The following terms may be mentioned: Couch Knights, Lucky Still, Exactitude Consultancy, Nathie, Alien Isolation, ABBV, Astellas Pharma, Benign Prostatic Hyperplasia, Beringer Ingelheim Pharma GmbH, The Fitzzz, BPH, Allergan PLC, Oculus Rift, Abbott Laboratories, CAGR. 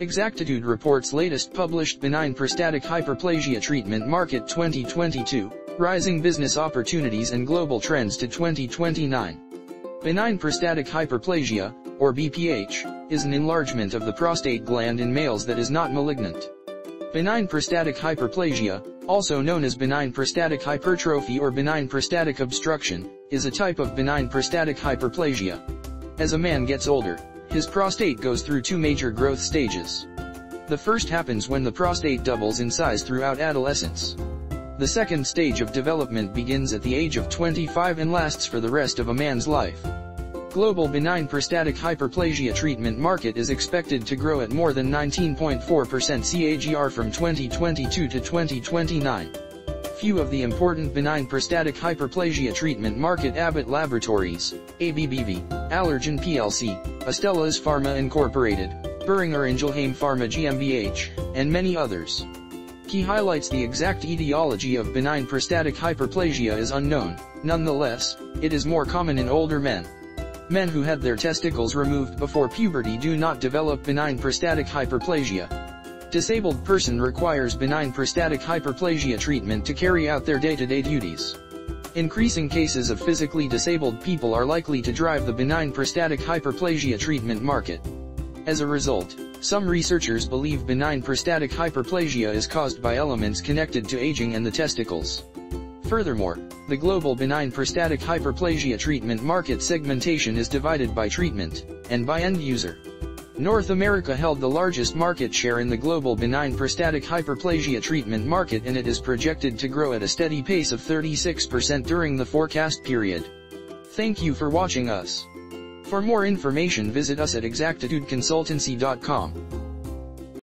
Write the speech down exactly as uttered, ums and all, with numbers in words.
Exactitude reports latest published benign prostatic hyperplasia treatment market twenty twenty-two, rising business opportunities and global trends to twenty twenty-nine. Benign prostatic hyperplasia, or B P H, is an enlargement of the prostate gland in males that is not malignant. Benign prostatic hyperplasia, also known as benign prostatic hypertrophy or benign prostatic obstruction, is a type of benign prostatic hyperplasia. As a man gets older, his prostate goes through two major growth stages. The first happens when the prostate doubles in size throughout adolescence. The second stage of development begins at the age of twenty-five and lasts for the rest of a man's life. Global benign prostatic hyperplasia treatment market is expected to grow at more than nineteen point four percent C A G R from twenty twenty-two to twenty twenty-nine. Few of the important benign prostatic hyperplasia treatment market Abbott Laboratories, A B B V, Allergan P L C, Astellas Pharma Incorporated, Beringer Ingelheim Pharma G m b H, and many others. Key highlights: the exact etiology of benign prostatic hyperplasia is unknown. Nonetheless, it is more common in older men. Men who had their testicles removed before puberty do not develop benign prostatic hyperplasia. Disabled person requires benign prostatic hyperplasia treatment to carry out their day-to-day duties. Increasing cases of physically disabled people are likely to drive the benign prostatic hyperplasia treatment market. As a result, some researchers believe benign prostatic hyperplasia is caused by elements connected to aging and the testicles. Furthermore, the global benign prostatic hyperplasia treatment market segmentation is divided by treatment and by end user. North America held the largest market share in the global benign prostatic hyperplasia treatment market, and it is projected to grow at a steady pace of thirty-six percent during the forecast period. Thank you for watching us. For more information, visit us at exactitude consultancy dot com.